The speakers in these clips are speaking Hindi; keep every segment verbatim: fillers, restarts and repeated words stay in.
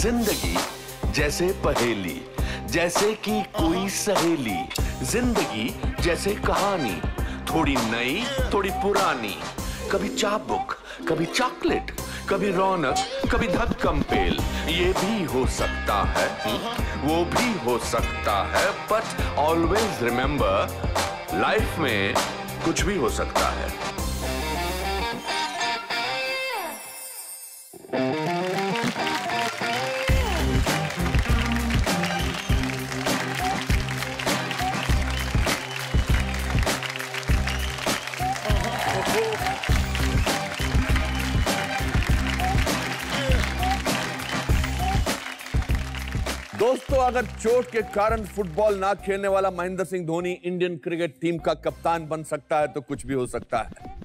जिंदगी जैसे पहेली, जैसे कि कोई सहेली, जिंदगी जैसे कहानी, थोड़ी नई थोड़ी पुरानी, कभी चाबुक कभी चॉकलेट, कभी रौनक कभी धक्कम पेल, ये भी हो सकता है वो भी हो सकता है, बट ऑलवेज रिमेंबर लाइफ में कुछ भी हो सकता है। दोस्तों, अगर चोट के कारण फुटबॉल ना खेलने वाला Mahendra Singh Dhoni Indian cricket team का कप्तान बन सकता है तो कुछ भी हो सकता है।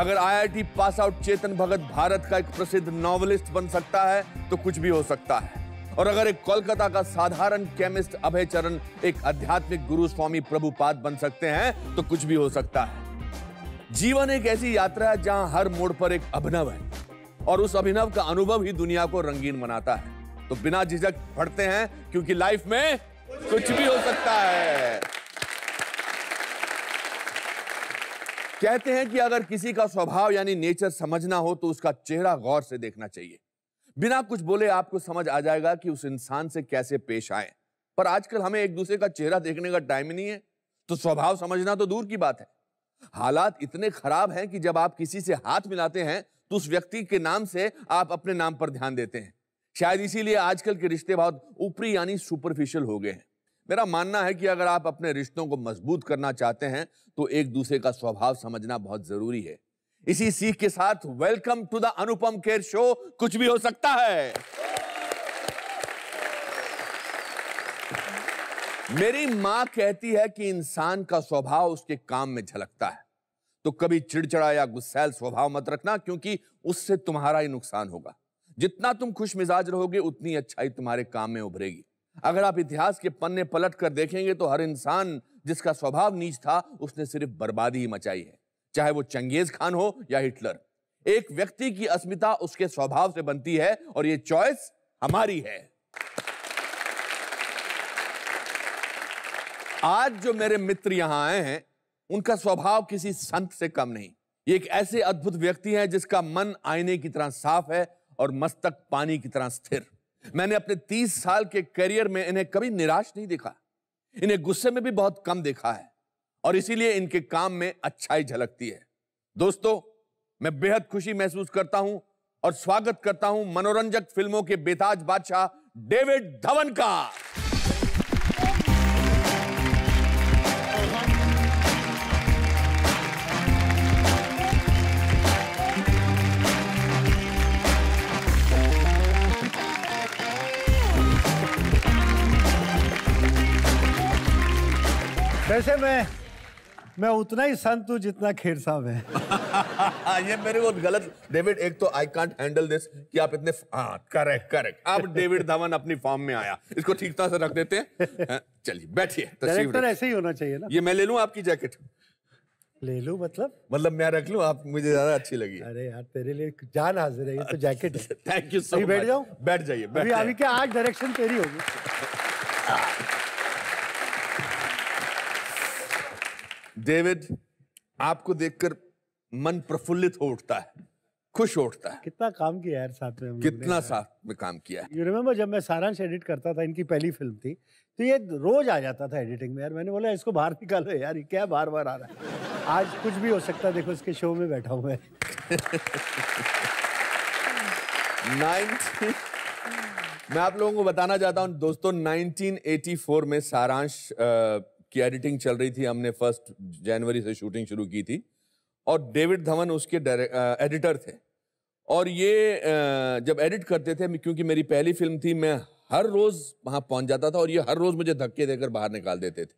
अगर I I T pass out Chetan Bhagat Bharat का एक प्रसिद्ध नॉवेलिस्ट बन सकता है तो कुछ भी हो सकता है। और अगर एक कोलकाता का साधारण केमिस्ट अभय चरण एक आध्यात्मिक गुरु स्वामी प्रभुपाद बन सकते हैं तो कुछ भी हो सकता है। जीवन एक ऐसी यात्रा है जहां हर मोड़ पर एक अभिनव है और उस अभिनव का अनुभव ही दुनिया को रंगीन बनाता है। तो बिना झिझक बढ़ते हैं, क्योंकि लाइफ में कुछ भी हो सकता है। कहते हैं कि अगर किसी का स्वभाव यानी नेचर समझना हो तो उसका चेहरा गौर से देखना चाहिए। बिना कुछ बोले आपको समझ आ जाएगा कि उस इंसान से कैसे पेश आए। पर आजकल हमें एक दूसरे का चेहरा देखने का टाइम ही नहीं है, तो स्वभाव समझना तो दूर की बात है। हालात इतने खराब हैं कि जब आप किसी से हाथ मिलाते हैं तो उस व्यक्ति के नाम से आप अपने नाम पर ध्यान देते हैं। शायद इसीलिए आजकल के रिश्ते बहुत ऊपरी यानी सुपरफिशियल हो गए हैं। मेरा मानना है कि अगर आप अपने रिश्तों को मजबूत करना चाहते हैं तो एक दूसरे का स्वभाव समझना बहुत जरूरी है। इसी सीख के साथ welcome to the Anupam Kher show, कुछ भी हो सकता है। मेरी माँ कहती है कि इंसान का स्वभाव उसके काम में झलकता है, तो कभी चिड़चिड़ा या गुस्सैल स्वभाव मत रखना, क्योंकि उससे तुम्हारा ही नुकसान होगा। जितना तुम खुश मिजाज रहोगे उतनी अच्छाई तुम्हारे काम में उभरेगी। अगर आप इतिहास के पन्ने पलट कर देखेंगे तो हर इंसान जिसका स्वभाव नीच था उसने सिर्फ बर्बादी ही मचाई है, चाहे वो चंगेज खान हो या हिटलर। एक व्यक्ति की अस्मिता उसके स्वभाव से बनती है और ये चॉइस हमारी है। आज जो मेरे मित्र यहां आए हैं उनका स्वभाव किसी संत से कम नहीं। ये एक ऐसे अद्भुत व्यक्ति है जिसका मन आईने की तरह साफ है और मस्तक पानी की तरह स्थिर। मैंने अपने तीस साल के करियर में इन्हें कभी निराश नहीं देखा, इन्हें गुस्से में भी बहुत कम देखा है और इसीलिए इनके काम में अच्छाई झलकती है। दोस्तों, मैं बेहद खुशी महसूस करता हूं और स्वागत करता हूं मनोरंजक फिल्मों के बेताज बादशाह डेविड धवन का। वैसे मैं मैं उतना ही संत हूँ जितना खेर साहब है। ये मेरे को गलत डेविड, एक तो आई कांट हैंडल दिस कि आप इतने करेक्ट करेक्ट आप डेविड धवन अपनी फॉर्म में आया, इसको ठीक तरह से रख देते हैं। चलिए बैठिए। डायरेक्टर ऐसे ही होना चाहिए ना। ये मैं ले लूँ आपकी जैकेट? ले लूँ मतलब मतलब मैं रख लूँ, आप मुझे ज्यादा अच्छी लगी। अरे यार, तेरे लिए जान हाजिर है, ये तो जैकेट है। Thank you so much. बैठ जाओ, बैठ जाइए। अभी अभी क्या आज डायरेक्शन तेरी होगी। डेविड, आपको देखकर मन प्रफुल्लित हो उठता है, खुश हो उठता है। कितना काम किया यार साथ में, कितना साथ में काम किया है। यू रिमेम्बर जब मैं सारांश एडिट करता था, इनकी पहली फिल्म थी, तो ये रोज आ जाता था एडिटिंग में। यार मैंने बोला इसको बाहर निकालो यार, ये क्या बार बार आ रहा है। आज कुछ भी हो सकता है, देखो इसके शो में बैठा हूँ मैं। मैं आप लोगों को बताना चाहता हूँ दोस्तों, नाइनटीन एटी फोर में सारांश की एडिटिंग चल रही थी। हमने फर्स्ट जनवरी से शूटिंग शुरू की थी और डेविड धवन उसके एडिटर थे। और ये जब एडिट करते थे, क्योंकि मेरी पहली फिल्म थी, मैं हर रोज़ वहाँ पहुँच जाता था और ये हर रोज़ मुझे धक्के देकर बाहर निकाल देते थे।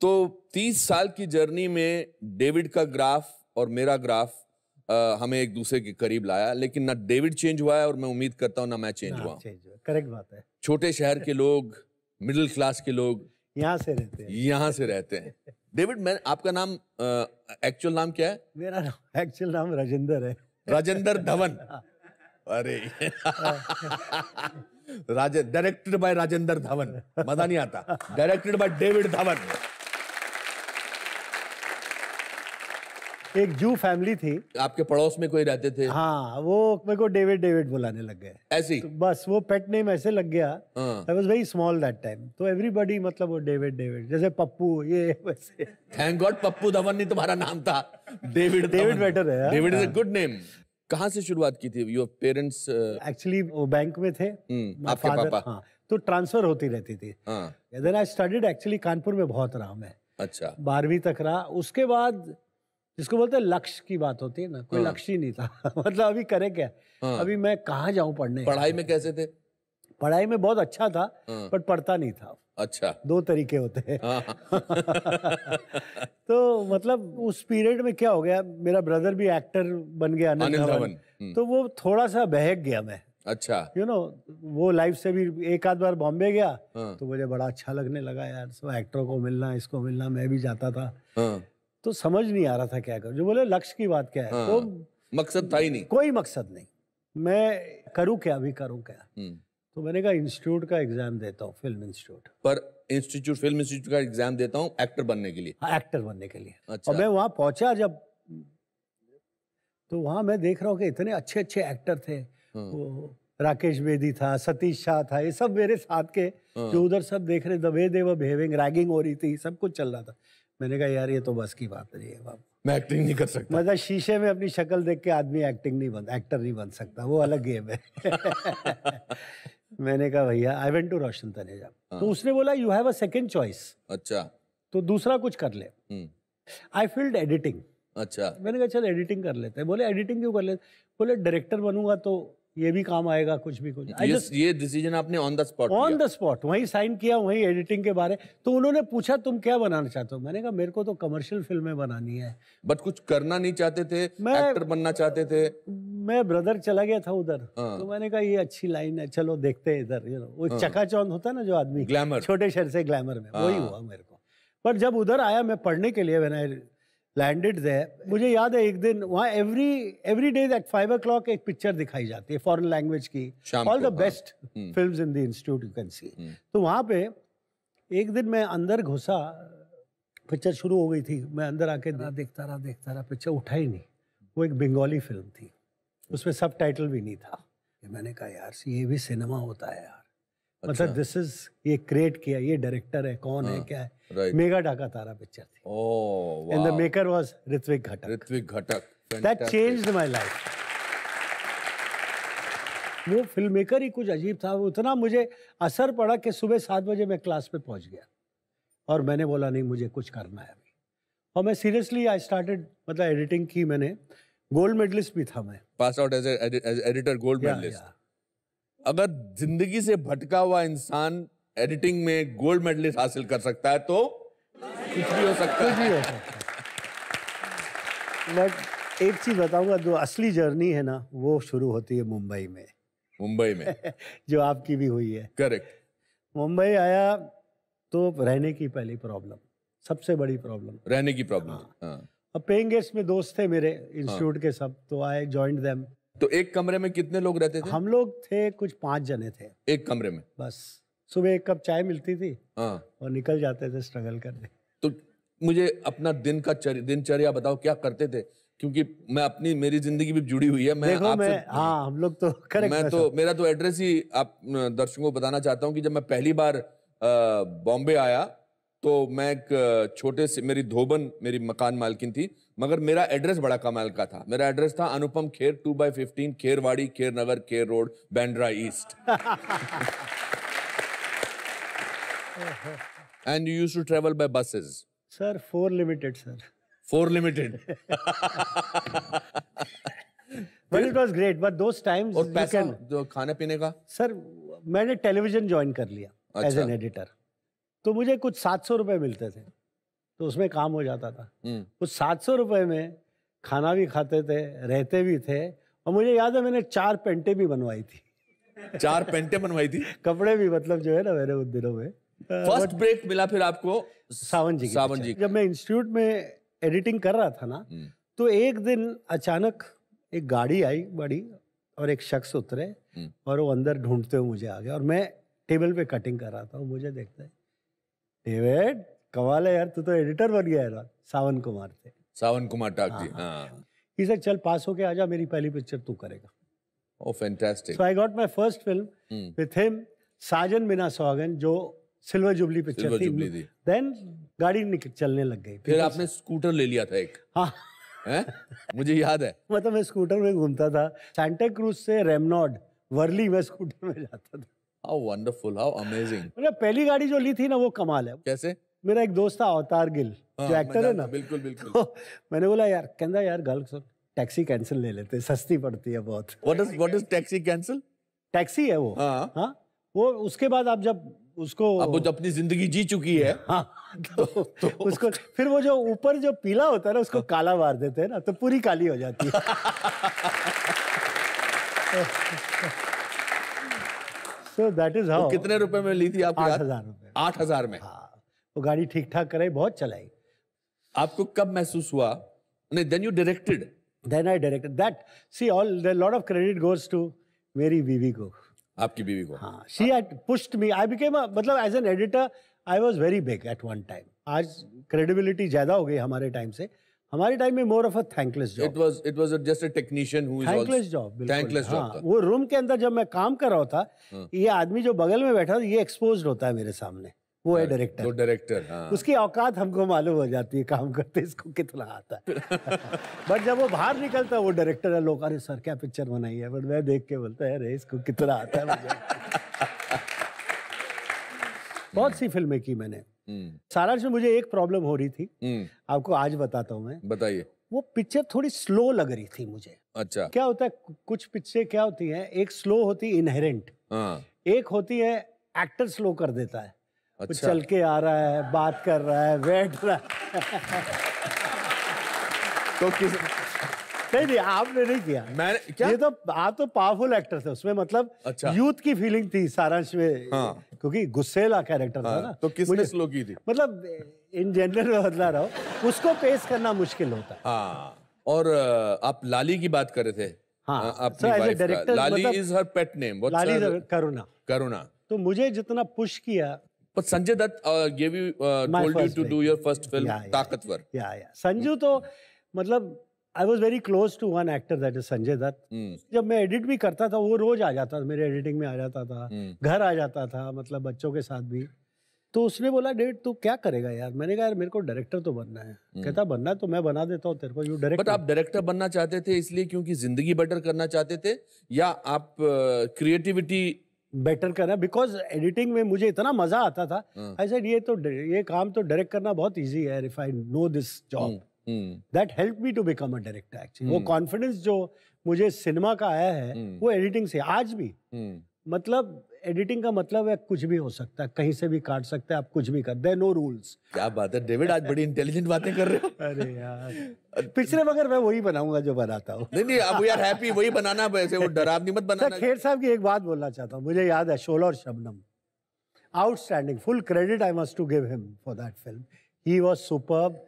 तो तीस साल की जर्नी में डेविड का ग्राफ और मेरा ग्राफ हमें एक दूसरे के करीब लाया, लेकिन ना डेविड चेंज हुआ है और मैं उम्मीद करता हूँ ना मैं चेंज हुआ। करेक्ट बात है। छोटे शहर के लोग, मिडिल क्लास के लोग यहाँ से रहते हैं, यहाँ से रहते हैं। डेविड, मैं आपका नाम एक्चुअल नाम क्या है? मेरा नाम एक्चुअल नाम राजेंद्र है, राजेंद्र धवन। अरे डायरेक्टेड बाय राजेंद्र धवन, मजा नहीं आता, डायरेक्टेड बाय डेविड धावन। एक जू फैमिली थी आपके पड़ोस में, कोई रहते थे। हाँ, वो मेरे को डेविड डेविड बुलाने लग गए ऐसे ही, तो बस वो पेट नेम ऐसे लग गया। I was very small that time, तो एवरीबॉडी मतलब वो डेविड डेविड, जैसे पप्पू ये वैसे। थैंक गॉड पप्पू धवन नहीं तुम्हारा नाम था, डेविड डेविड बेटर है। David is a good name. कहाँ से शुरुआत की थी? योर पेरेंट्स एक्चुअली वो बैंक में थे आपके पापा। हाँ, तो ट्रांसफर होती रहती थी। Then I studied actually Kanpur में बहुत रहा मैं। अच्छा। बारहवीं तक रहा, उसके बाद जिसको बोलते हैं लक्ष्य की बात होती है ना, कोई लक्ष्य ही नहीं था। मतलब अभी करे क्या, अभी मैं कहाँ जाऊँ पढ़ने। पढ़ाई में कैसे थे? पढ़ाई में बहुत अच्छा था बट पढ़ता नहीं था। अच्छा। दो तरीके होते हैं। तो मतलब उस पीरियड में क्या हो गया, मेरा ब्रदर भी एक्टर बन गया, आनंद धवन, तो वो थोड़ा सा बहक गया मैं। अच्छा। यू you नो know, वो लाइफ से भी एक आध बार बॉम्बे गया, तो मुझे बड़ा अच्छा लगने लगा, यार सब एक्टरों को मिलना, इसको मिलना, मैं भी जाता था। तो समझ नहीं आ रहा था क्या करूं। जो बोले लक्ष्य की बात क्या है, तो मकसद था ही नहीं, कोई मकसद नहीं, मैं करूँ क्या, अभी करूँ क्या। तो मैंने कहा इंस्टीट्यूट का एग्जाम देता हूँ, फिल्म इंस्टीट्यूट पर इंस्टीट्यूट फिल्म इंस्टीट्यूट का एग्जाम देता हूँ एक्टर बनने के लिए। हाँ, एक्टर बनने के लिए। अच्छा। और मैं वहाँ पहुंचा जब, तो वहाँ मैं देख रहा हूँ कि इतने अच्छे अच्छे एक्टर थे। हाँ। वो राकेश बेदी था, सतीश शाह था, ये सब मेरे साथ के। हाँ। जो उधर सब देख रहे, the way they were behaving, ragging हो रही थी, सब कुछ चल रहा था। मैंने कहा यार ये तो बस की बात नहीं है बाबू, मैं एक्टिंग नहीं कर सकता। मतलब शीशे में अपनी शक्ल देख के आदमी एक्टिंग नहीं बन एक्टर नहीं बन सकता, वो अलग गेम है। मैंने कहा भैया, I went to Roshan Taneja. तो उसने बोला you have a second choice. अच्छा। तो दूसरा कुछ कर ले। I filled editing. अच्छा। मैंने कहा चल एडिटिंग कर लेते हैं। बोले एडिटिंग क्यों कर लेते? बोले डायरेक्टर बनूंगा तो ये भी काम आएगा, कुछ भी कुछ। ये, ये डिसीजन आपने on the spot on the spot वहीं साइन किया, वहीं एडिटिंग के बारे। तो उन्होंने पूछा तुम क्या बनाना चाहते हो? मैंने कहा मेरे को तो कमर्शियल फिल्में बनानी है। बट कुछ करना नहीं चाहते थे, एक्टर बनना चाहते थे। मैं ब्रदर चला गया था उधर। हाँ। तो मैंने कहा ये अच्छी लाइन है, चलो देखते हैं इधर। वो हाँ। चकाचौंध होता है ना जो आदमी, ग्लैमर, छोटे शहर से ग्लैमर में, वही हुआ मेरे को। पर जब उधर आया मैं पढ़ने के लिए, व्हेन आई लैंडेड देयर, मुझे याद है एक दिन वहाँ every every day at five o'clock एक पिक्चर दिखाई जाती है फॉरेन लैंग्वेज की, all the best films in the institute you can see. तो वहाँ पे एक दिन मैं अंदर घुसा, पिक्चर शुरू हो गई थी, मैं अंदर आके देखता रहा देखता रहा पिक्चर उठा ही नहीं। वो एक बंगाली फिल्म थी, उसमें सब टाइटल भी नहीं था। मैंने कहा यार ये भी सिनेमा होता है यार। अच्छा। मतलब दिस इज, ये क्रिएट किया, ये डायरेक्टर है, कौन हाँ, है क्या है। right. मेगा डाका तारा पिक्चर थी। Oh and the maker was Ritwik Ghatak. Ritwik Ghatak. That changed my life. वो फिल्म मेकर ही कुछ अजीब था, उतना मुझे असर पड़ा कि सुबह सात बजे मैं क्लास में पहुंच गया और मैंने बोला नहीं मुझे कुछ करना है अभी। और मैं सीरियसली आई स्टार्टेड, मतलब एडिटिंग की मैंने, गोल्ड मेडलिस्ट भी था मैं, pass out as editor gold medallist. अगर जिंदगी से भटका हुआ इंसान एडिटिंग में गोल्ड मेडलिस्ट हासिल कर सकता है तो कुछ भी हो सकता है। भी हो सकता। बट एक चीज बताऊंगा, जो असली जर्नी है ना वो शुरू होती है मुंबई में। मुंबई में जो आपकी भी हुई है। करेक्ट। मुंबई आया तो रहने की पहली प्रॉब्लम, सबसे बड़ी प्रॉब्लम रहने की प्रॉब्लम। हाँ। हाँ। अब पेइंग गेस्ट में दोस्त थे मेरे इंस्टीट्यूट के सब, तो आई जॉइंड देम। तो एक कमरे में कितने लोग रहते थे? हम लोग थे कुछ पांच जने थे एक कमरे में। बस सुबह एक कप चाय मिलती थी। हाँ। और निकल जाते थे स्ट्रगल करने। तो मुझे अपना दिन का दिनचर्या बताओ क्या करते थे, क्योंकि मैं अपनी मेरी जिंदगी भी जुड़ी हुई है। मैं देखो मैं हाँ हम लोग तो करेक्ट। मैं तो मेरा तो एड्रेस ही आप दर्शकों को बताना चाहता हूँ कि जब मैं पहली बार बॉम्बे आया तो मैं एक छोटे से, मेरी धोबन मेरी मकान मालकिन थी, मगर मेरा एड्रेस बड़ा कमाल का था। मेरा एड्रेस था Anupam Kher, two by fifteen, Kherwadi, Kher Nagar, Kher road, Bandra east. And you used to travel by buses sir? Four limited sir, four limited. But it was great. But those times. और पैसा जो खाने पीने का सर, मैंने टेलीविजन ज्वाइन कर लिया एज एन एडिटर, तो मुझे कुछ सात सौ रुपये मिलते थे, तो उसमें काम हो जाता था। उस सात सौ रुपये में खाना भी खाते थे, रहते भी थे, और मुझे याद है मैंने चार पेंटे भी बनवाई थी। चार पेंटे बनवाई थी? कपड़े भी, मतलब जो है ना मेरे उन दिनों में। फर्स्ट ब्रेक मिला फिर आपको सावन जी। सावन जी जब मैं इंस्टीट्यूट में एडिटिंग कर रहा था ना, तो एक दिन अचानक एक गाड़ी आई बड़ी, और एक शख्स उतरे और वो अंदर ढूंढते हुए मुझे आ गया और मैं टेबल पे कटिंग कर रहा था। वो मुझे देखता है, डेविड कमाल है यार, तू तो एडिटर बन गया है। सावन कुमार थे, सावन कुमार टाक जी। हाँ, इसे चल पास होके आ जा, मेरी पहली पिक्चर तू करेगा। Oh fantastic. So I got my first film with him, Saajan Bina Suhagan, जो सिल्वर जुबली पिक्चर थी। देन गाड़ी चलने लग गई। फिर आपने स्कूटर ले लिया था एक। हाँ है? मुझे याद है, मतलब मैं स्कूटर में घूमता था सांता क्रूज से रेमनॉड वर्ली में स्कूटर में जाता था। How wonderful, how amazing. मैंने पहली गाड़ी जो ली थी ना, वो कमाल है। कैसे? मेरा एक दोस्त था अवतार गिल, हाँ, जो एक्टर है ना। बिल्कुल बिल्कुल। तो मैंने बोला यार, कहना यार गल सर टैक्सी कैंसिल ले लेते, सस्ती पड़ती है बहुत। What is what is taxi cancel? Taxi है वो। हाँ हाँ, वो उसके बाद आप जब उसको, अब वो अपनी जिंदगी जी चुकी है। हाँ, तो, तो उसको फिर वो जो ऊपर जो पीला होता है ना, उसको काला मार देते हैं ना, तो पूरी काली हो जाती है। so that is how। तो कितने रुपए में ली थी आपको? आठ हजार रुपए। आठ हजार में? हाँ, वो गाड़ी ठीक ठाक कराई, बहुत चलाई। आपको कब महसूस हुआ? नहीं, then you directed. Then I directed that. See, all the lot of credit goes to मेरी बीवी को। आपकी बीवी को? हाँ, she had pushed me. I became a, मतलब as an editor, I was very big at one time. आज credibility ज़्यादा हो गई हमारे time से। हमारे time में more of a thankless job. It was, it was just a technician who is also thankless job. Thankless job था। वो room के अंदर जब मैं काम कर रहा होता, ये आदमी जो बगल में बैठा था, ये exposed होता है मेरे सामने। वो है डायरेक्टर। वो डायरेक्टर। हाँ। उसकी औकात हमको मालूम हो जाती है, काम करते इसको कितना आता है। बट जब वो बाहर निकलता है, वो डायरेक्टर है, लोग अरे सर क्या पिक्चर बनाई है, बट मैं देख के बोलता है अरे इसको कितना आता है मुझे। बहुत सी फिल्में की मैंने। सारांश में मुझे एक प्रॉब्लम हो रही थी, आपको आज बताता हूँ मैं। बताइए। वो पिक्चर थोड़ी स्लो लग रही थी मुझे। अच्छा। क्या होता है, कुछ पिक्चर क्या होती है, एक स्लो होती है इनहेरेंट, एक होती है एक्टर स्लो कर देता है। अच्छा। चल के आ रहा है, बात कर रहा है, बैठ रहा है। तो किस नहीं नहीं आपने नहीं किया। मैंने क्या? ये तो आप तो पावरफुल एक्टर थे उसमें, मतलब अच्छा। यूथ की फीलिंग थी सारांश में। हाँ। क्योंकि गुस्सेला कैरेक्टर हाँ। था ना, तो किसने स्लो की थी? मतलब इन जनरल में बदला रहा हूँ, उसको पेश करना मुश्किल होता है। हाँ। और आप लाली की बात कर रहे थे। हाँ, अपनी वाइफ का। Director Lali is her pet name. Lali Karuna. Karuna. तो मुझे जितना पुश किया, but Sanjay Dutt uh, gave you uh, told you to do your first film, yeah, yeah, Taakatwar. Yeah, yeah. Sanju तो मतलब I was very close to one actor that is Sanjay Dutt. Hmm. जब मैं edit भी करता था, वो रोज आ जाता था मेरे editing में, आ जाता था hmm. घर आ जाता था, मतलब बच्चों के साथ भी। तो उसने बोला डेविड तू क्या करेगा यार? मैंने कहा यार मेरे को डायरेक्टर तो बनना है। hmm. कहता बनना तो मैं बना देता हूँ तेरे को, यू डायरेक्टर। बट आप डायरेक्टर बनना चाहते थे इसलिए क्योंकि जिंदगी बेटर करना चाहते थे, या आप क्रिएटिविटी uh, बेटर करना? बिकॉज एडिटिंग में मुझे इतना मजा आता था, आई सेड ये तो ये काम तो डायरेक्ट करना बहुत इजी है, if I know this job. That help me to become a director actually. वो कॉन्फिडेंस जो मुझे सिनेमा का आया है hmm. वो एडिटिंग से। आज भी hmm. मतलब एडिटिंग का मतलब है कुछ भी हो सकता है, कहीं से भी काट सकते हैं आप, कुछ भी कर दे, नो रूल्स। क्या बात है डेविड, आज बड़ी इंटेलिजेंट बातें कर रहे हो। अरे यार पिक्चर मगर मैं वही बनाऊंगा जो बनाता हूँ। नहीं नहीं अब यार हैप्पी वही बनाना, वैसे वो डरावनी मत बनाना। खेर साहब की एक बात बोलना चाहता हूँ, मुझे याद है शोला और Shabnam, outstanding, full credit I must to give him for that film, he was superb.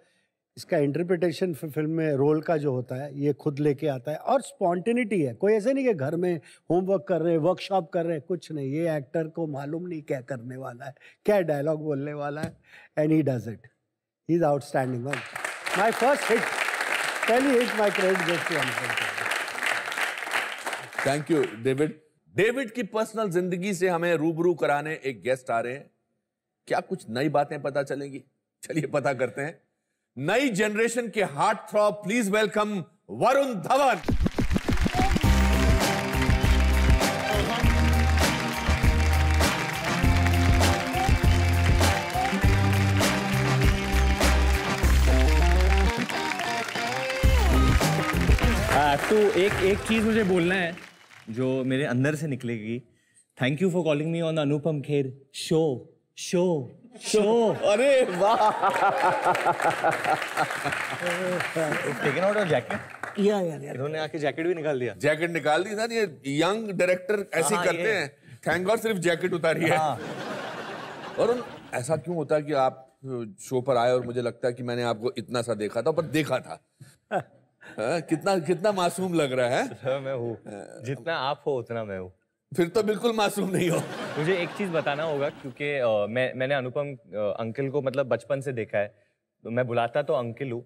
इसका इंटरप्रिटेशन फिल्म में रोल का जो होता है, ये खुद लेके आता है, और स्पॉन्टेनिटी है। कोई ऐसे नहीं कि घर में होमवर्क कर रहे हैं, वर्कशॉप कर रहे हैं, कुछ नहीं। ये एक्टर को मालूम नहीं क्या करने वाला है, क्या डायलॉग बोलने वाला है, and he does it. He is outstanding. My first hit, पहली hit, my credit goes to him. Thank you David. David की पर्सनल जिंदगी से हमें रूबरू कराने एक गेस्ट आ रहे हैं। क्या कुछ नई बातें पता चलेंगी? चलिए पता करते हैं। नई जनरेशन के heart throb, please welcome Varun Dhawan. आ, तो एक एक चीज मुझे बोलना है जो मेरे अंदर से निकलेगी। Thank you for calling me on the Anupam Kher show. Show show अरे वाह, टेकन आउट जैकेट। या यार इन्होंने आके जैकेट भी निकाल दिया। जैकेट निकाल दी सर, ये यंग डायरेक्टर ऐसे करते हैं। थैंक गॉड सिर्फ जैकेट उतारी है। और ऐसा क्यों होता है कि आप शो पर आए और मुझे लगता है कि मैंने आपको इतना सा देखा था, पर देखा था आ, कितना कितना मासूम लग रहा है सर। मैं हूँ जितना आप हो उतना मैं हूँ। फिर तो बिल्कुल मासूम नहीं हो। मुझे एक चीज़ बताना होगा क्योंकि मैं मैंने अनुपम अंकल को मतलब बचपन से देखा है, तो मैं बुलाता तो अंकल हूँ,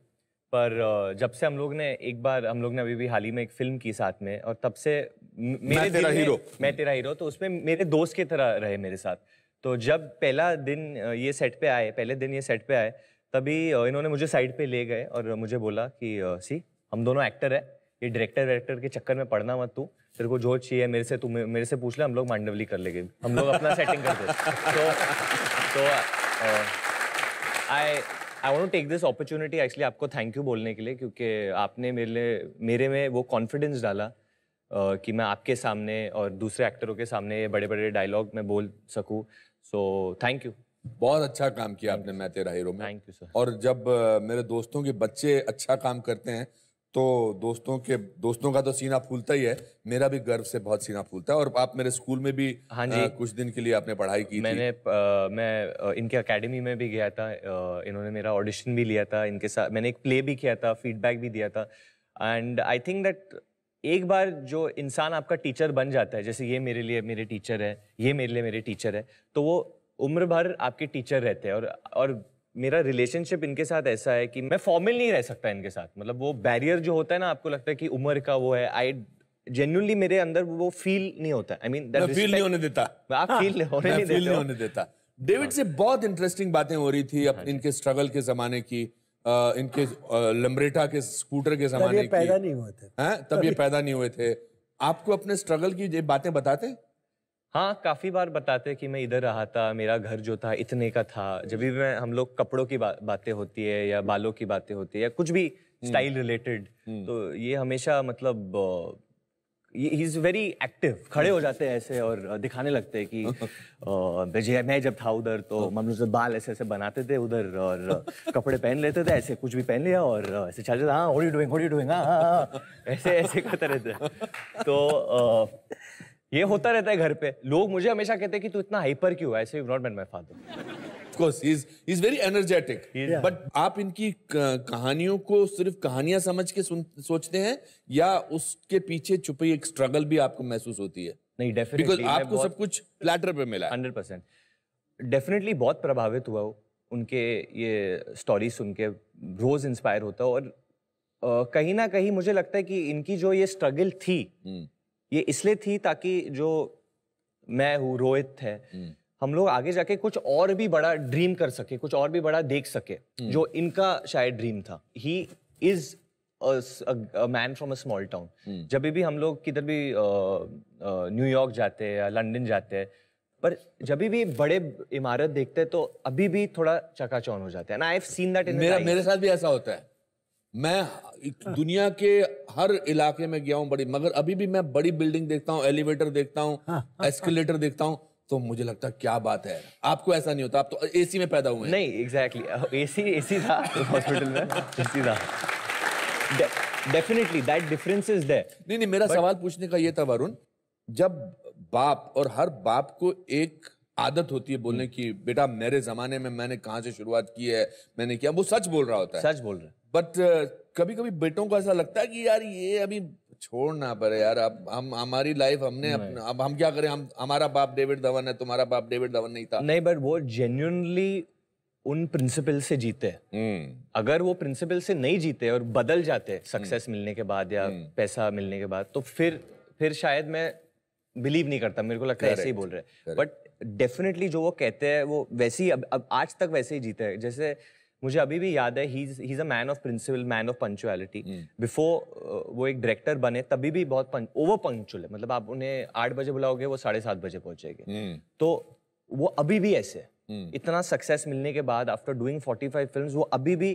पर जब से हम लोग ने एक बार हम लोग ने अभी भी हाल ही में एक फिल्म की साथ में, और तब से मेरे तेरा हीरो मैं तेरा हीरो तो उसमें मेरे दोस्त की तरह रहे मेरे साथ। तो जब पहला दिन ये सेट पे आए पहले दिन ये सेट पे आए तभी इन्होंने मुझे साइड पे ले गए और मुझे बोला कि सी हम दोनों एक्टर है, ये डायरेक्टर डायरेक्टर के चक्कर में पढ़ना मत, तू तेरे को जो चाहिए मेरे से तू मेरे से पूछ ले, हम लोग मांडवली कर लेंगे, हम लोग अपना सेटिंग कर देंगे। तो तो I I want to take this opportunity actually आपको थैंक यू बोलने के लिए, क्योंकि आपने मेरे लिए मेरे में वो कॉन्फिडेंस डाला uh, कि मैं आपके सामने और दूसरे एक्टरों के सामने ये बड़े बड़े डायलॉग में बोल सकूँ। सो थैंक यू, बहुत अच्छा काम किया आपने मैं तेरा हीरो में। Thank you sir. और जब मेरे दोस्तों के बच्चे अच्छा काम करते हैं तो दोस्तों के दोस्तों का तो सीना फूलता ही है, मेरा भी गर्व से बहुत सीना फूलता है। और आप मेरे स्कूल में भी हाँ जी आ, कुछ दिन के लिए आपने पढ़ाई की मैंने थी। आ, मैं इनके एकेडमी में भी गया था, इन्होंने मेरा ऑडिशन भी लिया था, इनके साथ मैंने एक प्ले भी किया था, फीडबैक भी दिया था। एंड आई थिंक दैट एक बार जो इंसान आपका टीचर बन जाता है, जैसे ये मेरे लिए मेरे टीचर है, ये मेरे लिए मेरे टीचर है, तो वो उम्र भर आपके टीचर रहते हैं। और और मेरा रिलेशनशिप इनके साथ ऐसा है कि मैं फॉर्मल नहीं रह सकता इनके साथ, मतलब वो बैरियर जो होता है ना, आपको लगता है कि उम्र का वो है, आई जेन्युइनली मेरे अंदर वो फील नहीं होता। आई मीन मैं फील नहीं होने देता। आप हाँ, फील होने नहीं, फील नहीं होने देता। डेविड से बहुत इंटरेस्टिंग बातें हो रही थी अब इनके स्ट्रगल के जमाने की, इनके लम्बरेटा के स्कूटर के जमाने की, पैदा नहीं हुए थे तब ये पैदा नहीं हुए थे। आपको अपने स्ट्रगल की ये बातें बताते हाँ काफ़ी बार बताते कि मैं इधर रहा था, मेरा घर जो था इतने का था। जब भी मैं हम लोग कपड़ों की बा, बातें होती है या बालों की बातें होती है या कुछ भी स्टाइल रिलेटेड, तो ये हमेशा मतलब ही इज़ वेरी एक्टिव, खड़े हो जाते हैं ऐसे और दिखाने लगते हैं कि मैं जब था उधर तो मम्मी से बाल ऐसे ऐसे बनाते थे उधर, और कपड़े पहन लेते थे, ऐसे कुछ भी पहन लिया और ऐसे चल जाता, हाँ होडी डूइंग होडी डूइंग हाँ ऐसे ऐसे करते रहते। तो ये होता रहता है घर पे। लोग मुझे हमेशा कहते हैं कि तू इतना हाइपर क्यों है, ऐसे not my father. Of course he is he is very energetic. But आप इनकी कहानियों को सिर्फ कहानियां समझ के सोचते हैं या उसके पीछे छुपी एक स्ट्रगल भी आपको महसूस होती है? नहीं, डेफिनेटली बिकॉज़ आपको सब कुछ प्लेटर पे मिला है। हंड्रेड परसेंट डेफिनेटली बहुत प्रभावित हुआ हूं उनके ये स्टोरी सुन के, रोज इंस्पायर होता हूं। और uh, कहीं ना कहीं मुझे लगता है कि इनकी जो ये स्ट्रगल थी hmm. ये इसलिए थी ताकि जो मैं हूँ, रोहित है, हम लोग आगे जाके कुछ और भी बड़ा ड्रीम कर सके, कुछ और भी बड़ा देख सके, जो इनका शायद ड्रीम था। He is a man from a small town. जब भी हम लोग किधर भी न्यूयॉर्क जाते हैं या लंदन जाते हैं, पर जब भी बड़े इमारत देखते हैं तो अभी भी थोड़ा चकाचौन हो जाते हैं। I have seen that in मेरा मेरे साथ भी ऐसा होता है। मैं दुनिया के हर इलाके में गया हूँ बड़ी, मगर अभी भी मैं बड़ी बिल्डिंग देखता हूँ, एलिवेटर देखता हूँ, एस्केलेटर देखता हूँ तो मुझे लगता है क्या बात है। आपको ऐसा नहीं होता, आप तो एसी में पैदा हुए। नहीं एग्जैक्टली, एसी एसी था हॉस्पिटल में, एसी था। Definitely that difference is there. नहीं नहीं मेरा But... सवाल पूछने का ये था वरुण, जब बाप, और हर बाप को एक आदत होती है बोलने की, बेटा मेरे जमाने में मैंने कहाँ से शुरुआत की है, मैंने क्या, वो सच बोल रहा होता है, सच बोल रहा है। बट uh, कभी कभी बेटों को ऐसा लगता है कि यार ये अभी छोड़ना पड़े यार, अब हम हमारी लाइफ हमने अपना, अब हम क्या करें, हम हमारा बाप डेविड धवन है, तुम्हारा बाप डेविड धवन नहीं था। नहीं, बट वो जेन्युइनली उन प्रिंसिपल से जीते हैं। अगर वो प्रिंसिपल से नहीं जीते और बदल जाते सक्सेस मिलने के बाद या पैसा मिलने के बाद, तो फिर फिर शायद मैं बिलीव नहीं करता, मेरे को लगता है ऐसे ही बोल रहे। बट डेफिनेटली जो वो कहते हैं वो वैसे ही अब, अब आज तक वैसे ही जीते हैं। जैसे मुझे अभी भी याद है, he's he's a man of principle, man of punctuality. Before वो एक डायरेक्टर बने तभी भी बहुत ओवर पंक्चुअल है, मतलब आप उन्हें आठ बजे बुलाओगे वो साढ़े सात बजे पहुंच जाएंगे। तो वो अभी भी ऐसे है, इतना सक्सेस मिलने के बाद, after doing forty five films, वो अभी भी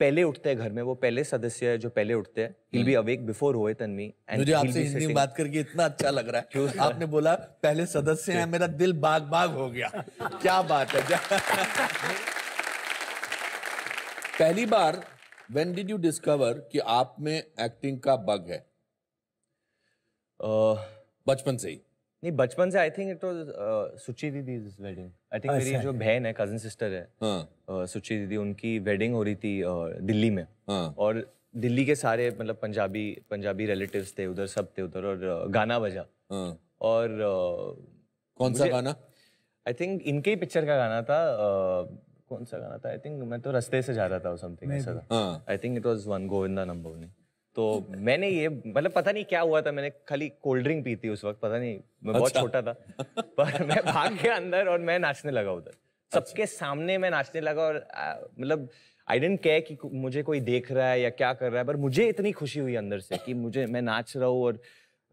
पहले उठते हैं घर में, वो पहले सदस्य है जो पहले उठते हैं। he'll be awake before Rohit and me. मुझे आपसे हिंदी में बात करके इतना अच्छा लग रहा है। आपने बोला पहले सदस्य है, मेरा दिल बाग बाग हो गया। क्या बात है। पहली बार when did you discover कि आप में एक्टिंग का बग है? uh, बचपन से ही? नहीं, बचपन से आई थिंक इट वाज सुची दीदी की वेडिंग। आई थिंक मेरी जो बहन है, कजिन सिस्टर है, हाँ. uh, सुची दीदी, उनकी वेडिंग हो रही थी uh, दिल्ली में, हाँ. और दिल्ली के सारे मतलब पंजाबी पंजाबी रिलेटिव्स थे उधर, सब थे उधर, और गाना बजा। हाँ। और uh, कौन सा गाना? आई थिंक इनके ही पिक्चर का गाना था। uh, कौन सा गाना था? आई थिंक मैं तो रास्ते से जा रहा था, समथिंग ऐसा था। I think it was one Govinda नंबोनी। तो मैंने ये मतलब पता नहीं क्या हुआ था, मैंने खाली कोल्ड ड्रिंक पी थी उस वक्त, पता नहीं, मैं अच्छा। बहुत छोटा था पर मैं भाग के अंदर और मैं नाचने लगा उधर, अच्छा। सबके सामने मैं नाचने लगा और मतलब आई डेंट केयर कि मुझे कोई देख रहा है या क्या कर रहा है, पर मुझे इतनी खुशी हुई अंदर से कि मुझे मैं नाच रहा हूँ और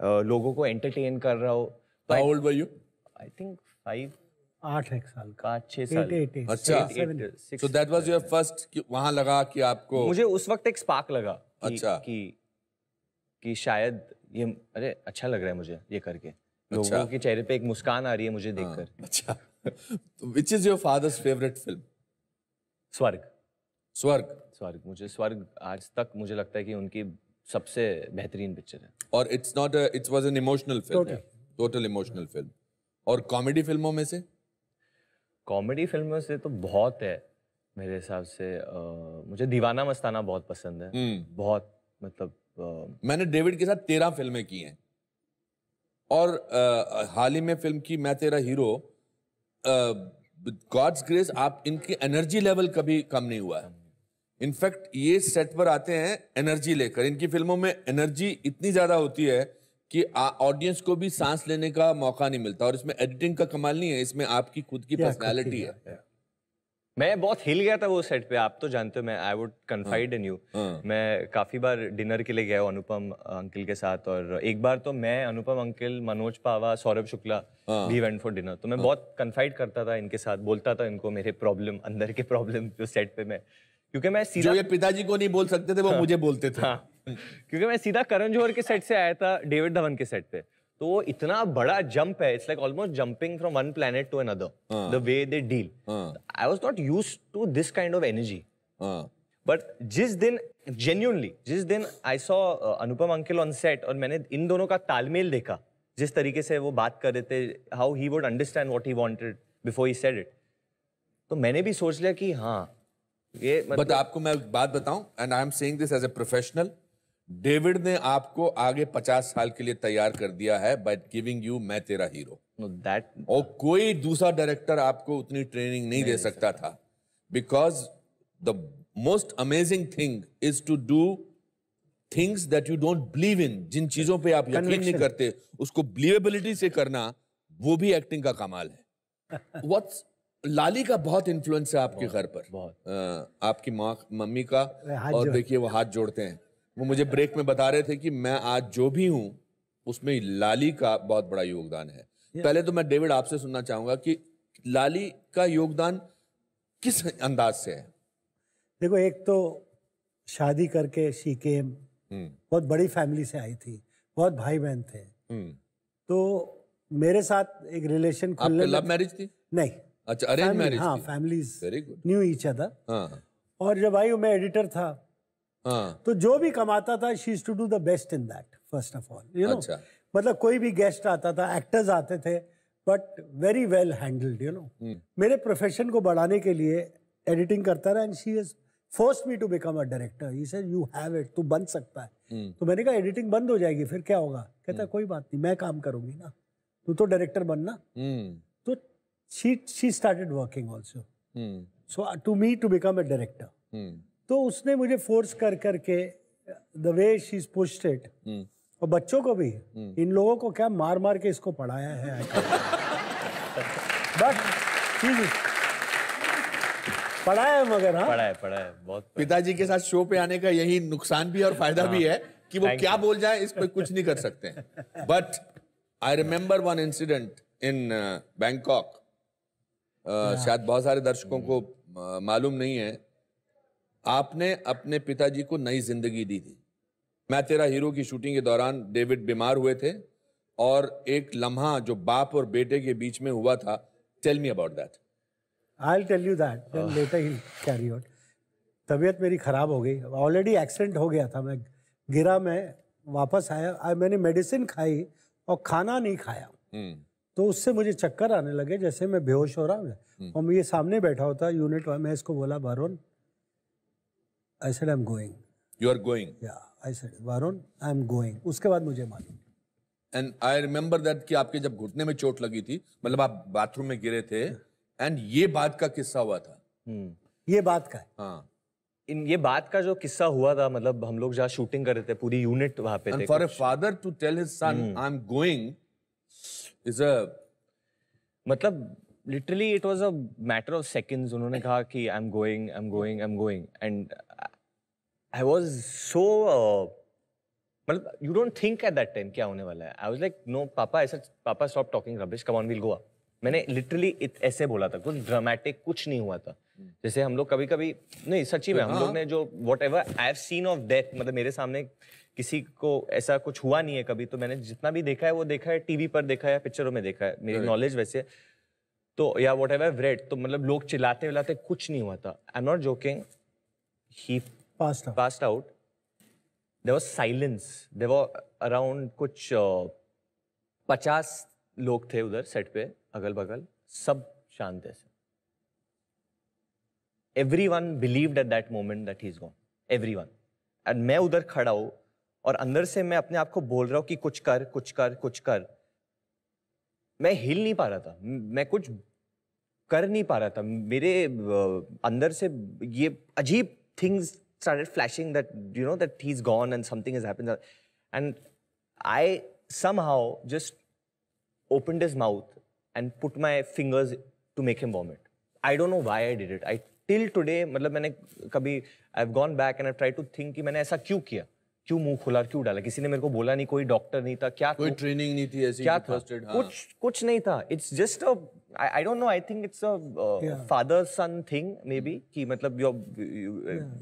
आ, लोगों को एंटरटेन कर रहा हूँ। How old were you? I think five आठ एक साल का छह साल। अच्छा, so that was your first, वहाँ लगा कि आपको? मुझे उस वक्त एक स्पार्क लगा कि, अच्छा। कि कि शायद ये, अरे अच्छा लग रहा है मुझे ये करके, अच्छा। लोगों के चेहरे पे एक मुस्कान आ रही है मुझे देखकर। अच्छा, which is your father's favourite film? Swarg. Swarg स्वर्ग मुझे स्वर्ग आज तक मुझे लगता है कि उनकी सबसे बेहतरीन पिक्चर है। और it's not it was an emotional film, total emotional film. और कॉमेडी फिल्मों में से? कॉमेडी फिल्मों से तो बहुत है मेरे हिसाब से। आ, मुझे दीवाना मस्ताना बहुत पसंद है, बहुत मतलब। आ, मैंने डेविड के साथ तेरह फिल्में की हैं और आ, हाल ही में फिल्म की मैं तेरा हीरो, गॉड्स ग्रेस, आप इनके एनर्जी लेवल कभी कम नहीं हुआ है। इनफैक्ट ये सेट पर आते हैं एनर्जी लेकर, इनकी फिल्मों में एनर्जी इतनी ज़्यादा होती है कि ऑडियंस को भी सांस लेने का मौका नहीं मिलता। और इसमें एडिटिंग का कमाल नहीं है, इसमें आपकी खुद की पर्सनैलिटी है। या। मैं बहुत हिल गया था वो सेट पे, आप तो जानते हो, मैं I would confide in you. मैं काफी बार डिनर के लिए गया हूँ अनुपम अंकल के साथ, और एक बार तो मैं, अनुपम अंकल, मनोज पावा, सौरभ शुक्ला भी वेंट फॉर डिनर। तो मैं बहुत कन्फाइड करता था इनके साथ, बोलता था इनको मेरे प्रॉब्लम, अंदर के प्रॉब्लम जो सेट पे मैं, क्योंकि मैं सीधा, जो ये पिताजी को नहीं बोल सकते थे वो मुझे बोलते थे। हाँ, क्योंकि मैं सीधा करण जौहर के सेट से आया था डेविड धवन के सेट पे, तो वो इतना बड़ा जंप है, it's like almost jumping from one planet to another, the way they deal. I was not used to this kind of energy. But जिस दिन जेन्युइनली, जिस दिन I saw Anupam uncle on set और मैंने इन दोनों का तालमेल देखा, जिस तरीके से वो बात कर रहे थे, how he would understand what he wanted before he said it, तो मैंने भी सोच लिया कि हाँ ये मतलब। बट आपको मैं बात बताऊं, and I am saying this as a professional, David ने आपको आगे पचास साल के लिए तैयार कर दिया है बाय गिविंग यू मैं तेरा हीरो। no, that... और कोई दूसरा डायरेक्टर आपको उतनी ट्रेनिंग नहीं, नहीं दे सकता था, because the most amazing thing is to do things that you don't believe in. जिन चीजों पे आप यकीन नहीं करते उसको बिलीवेबिलिटी से करना, वो भी एक्टिंग का कमाल है। व्हाट्स लाली का बहुत इन्फ्लुएंस है आपके घर पर, बहुत। आ, आपकी माँ, मम्मी का, और देखिए वो हाथ जोड़ते हैं। वो मुझे ब्रेक में बता रहे थे कि मैं आज जो भी हूँ उसमें लाली का बहुत बड़ा योगदान है। पहले तो मैं डेविड आपसे सुनना चाहूंगा कि लाली का योगदान किस अंदाज से है? देखो, एक तो शादी करके सीकेम, बहुत बड़ी फैमिली से आई थी, बहुत भाई बहन थे, तो मेरे साथ एक रिलेशन, लव मैरिज थी नहीं, अच्छा अरेंज मैरिज। हाँ, फैमिलीज न्यू ईच अदर। और जब आई, मैं एडिटर था, हाँ। तो जो भी कमाता था, she used to do the best in that, first of all, you know, मतलब कोई भी गेस्ट आता था, एक्टर्स आते थे, but very well handled, you know. मेरे प्रोफेशन को बढ़ाने के लिए एडिटिंग करता रहा, and she is forced me to become a director. He said you have it, तू बन सकता है। तो मैंने कहा एडिटिंग बंद हो जाएगी फिर क्या होगा? कहता कोई बात नहीं, मैं काम करूंगी ना, तू तो डायरेक्टर बनना। तो she she started working also, so to me to become a director. तो उसने मुझे फोर्स कर करके, the way she is pushed it, और बच्चों को भी, hmm. इन लोगों को क्या मार मार के इसको पढ़ाया है। बट पढ़ाया है मगर, हाँ, पढ़ाया पढ़ाया बहुत। पिताजी के साथ शो पे आने का यही नुकसान भी है और फायदा भी है कि वो क्या बोल जाए इस पर कुछ नहीं कर सकते। But I remember one incident in Bangkok, शायद बहुत सारे दर्शकों को uh, मालूम नहीं है, आपने अपने पिताजी को नई जिंदगी दी थी। मैं तेरा हीरो की शूटिंग के दौरान डेविड बीमार हुए थे, और एक लम्हा जो बाप और बेटे के बीच में हुआ था, tell me about that. I will tell you that later, he carry on. तबीयत मेरी खराब हो गई, ऑलरेडी एक्सीडेंट हो गया था, मैं गिरा, मैं वापस आया, मैंने मेडिसिन खाई और खाना नहीं खाया, hmm. तो उससे मुझे चक्कर आने लगे, जैसे मैं बेहोश हो रहा हूँ, hmm. और ये सामने बैठा होता यूनिट, मैं इसको बोला, Varun, I said I'm going. You are going? Yeah, I said, Varun, I am going. उसके बाद मुझे मालूम. And I remember that कि आपके जब घुटने में चोट लगी थी, मतलब आप बाथरूम में गिरे थे, and ये बात का किस्सा हुआ था. हम्म. ये बात का. हाँ. इन ये बात का जो किस्सा हुआ था, मतलब हम लोग जहाँ शूटिंग कर रहे थे, पूरी यूनिट वहाँ पे थे. And for a father to tell his son, I am going, is a मतलब literally it was a matter of seconds. उन्होंने कहा कि I am going, I am going, I am going, and I was so uh, मतलब you don't think at that time क्या होने वाला है. I was like no पापा ऐसा पापा stop talking rubbish, come on we'll go up. मैंने literally it ऐसे बोला था, कुछ dramatic कुछ नहीं हुआ था. जैसे हम लोग कभी कभी नहीं सच्ची में हम लोग ने जो whatever I have seen of death, मतलब मेरे सामने किसी को ऐसा कुछ हुआ नहीं है कभी, तो मैंने जितना भी देखा है वो देखा है टीवी पर देखा है, पिक्चरों में देखा है, मेरी नॉलेज वैसे तो या वॉट एवर रेड, तो मतलब लोग चिल्लाते विलाते कुछ नहीं हुआ था. I am not joking, he passed out. There was silence, there was around कुछ पचास लोग थे उधर सेट पे अगल बगल, सब शांत थे. Everyone believed at that moment that he is gone, everyone. And मैं उधर खड़ा हूँ और अंदर से मैं अपने आप को बोल रहा हूँ कि कुछ कर कुछ कर कुछ कर. मैं हिल नहीं पा रहा था, मैं कुछ कर नहीं पा रहा था. मेरे अंदर से ये अजीब things started flashing that you know that he is gone and something has happened. And I somehow just opened his mouth and put my fingers to make him vomit. I don't know why I did it. I till today मतलब मैंने कभी I have gone back and I try to think कि मैंने ऐसा क्यों किया, क्यों मुंह खुला, क्यों डाला. किसी ने मेरे को बोला नहीं, कोई डॉक्टर नहीं था, क्या कोई ट्रेनिंग नहीं थी ऐसी, क्या था? हाँ. कुछ कुछ नहीं था. It's just a I don't know, I think it's a father son thing maybe, कि मतलब your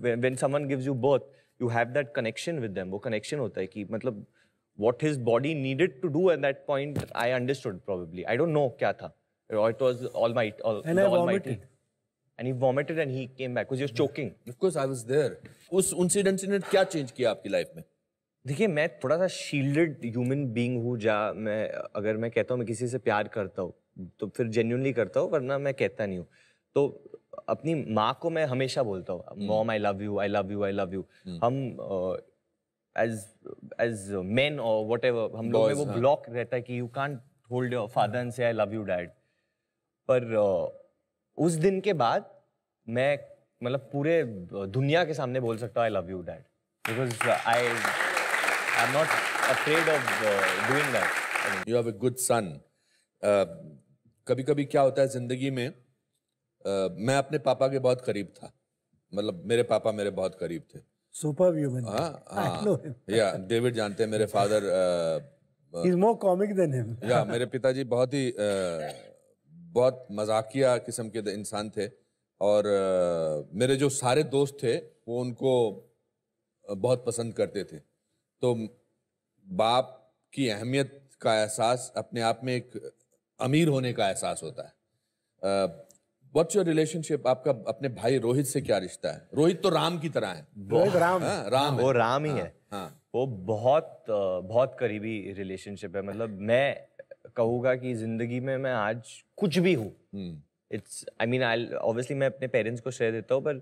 when someone gives you birth you have that connection with them. वो कनेक्शन होता है कि मतलब what his body needed to do at that point I understood probably. I don't know क्या था. It was almighty almighty. And he vomited and he came back because he was choking. Of course, I was there. उस इंसिडेंट से क्या चेंज किया आपकी लाइफ में? देखिए मैं थोड़ा सा शील्डेड ह्यूमन बीइंग हूँ, जहाँ मैं अगर मैं कहता हूँ मैं किसी से प्यार करता हूँ तो फिर जेन्युइनली करता हूँ, वरना मैं कहता नहीं हूँ. तो अपनी माँ को मैं हमेशा बोलता हूँ, mom I love you, I love you, I love you. हम एज एज मैन और वट एवर हम लोग में वो ब्लॉक रहता है कि you can't hold your father and say I love you dad. पर uh, उस दिन के बाद मैं मतलब पूरे दुनिया के सामने बोल सकता हूँ I love you dad, because I I am not afraid of doing that. You have a good son. कभी कभी क्या होता है जिंदगी में, uh, मैं अपने पापा के बहुत करीब था, मतलब मेरे पापा मेरे बहुत करीब थे. Super human. हाँ हाँ या डेविड जानते हैं मेरे father. He is more comic than him. या मेरे पिताजी बहुत ही uh, बहुत मजाकिया किस्म के इंसान थे और uh, मेरे जो सारे दोस्त थे वो उनको बहुत पसंद करते थे. तो बाप की अहमियत का एहसास अपने आप में एक अमीर होने का एहसास होता है. व्हाट्स योर रिलेशनशिप, आपका अपने भाई रोहित से क्या रिश्ता है? रोहित तो राम की तरह है. रोहित राम है, राम वो राम ही है. हाँ वो बहुत बहुत करीबी रिलेशनशिप है. मतलब मैं कहूँगा कि जिंदगी में मैं आज कुछ भी हूँ, it's I mean I obviously मैं अपने पेरेंट्स को श्रेय देता हूँ, पर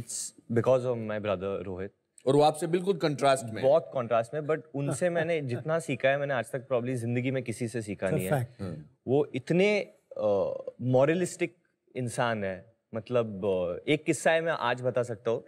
it's because of my brother Rohit. और वो आपसे बिल्कुल कंट्रास्ट में, बहुत कंट्रास्ट में, बट उनसे मैंने जितना सीखा है मैंने आज तक प्रॉब्ली जिंदगी में किसी से सीखा नहीं है. वो इतने मॉरलिस्टिक uh, इंसान है. मतलब uh, एक किस्सा है मैं आज बता सकता हूँ.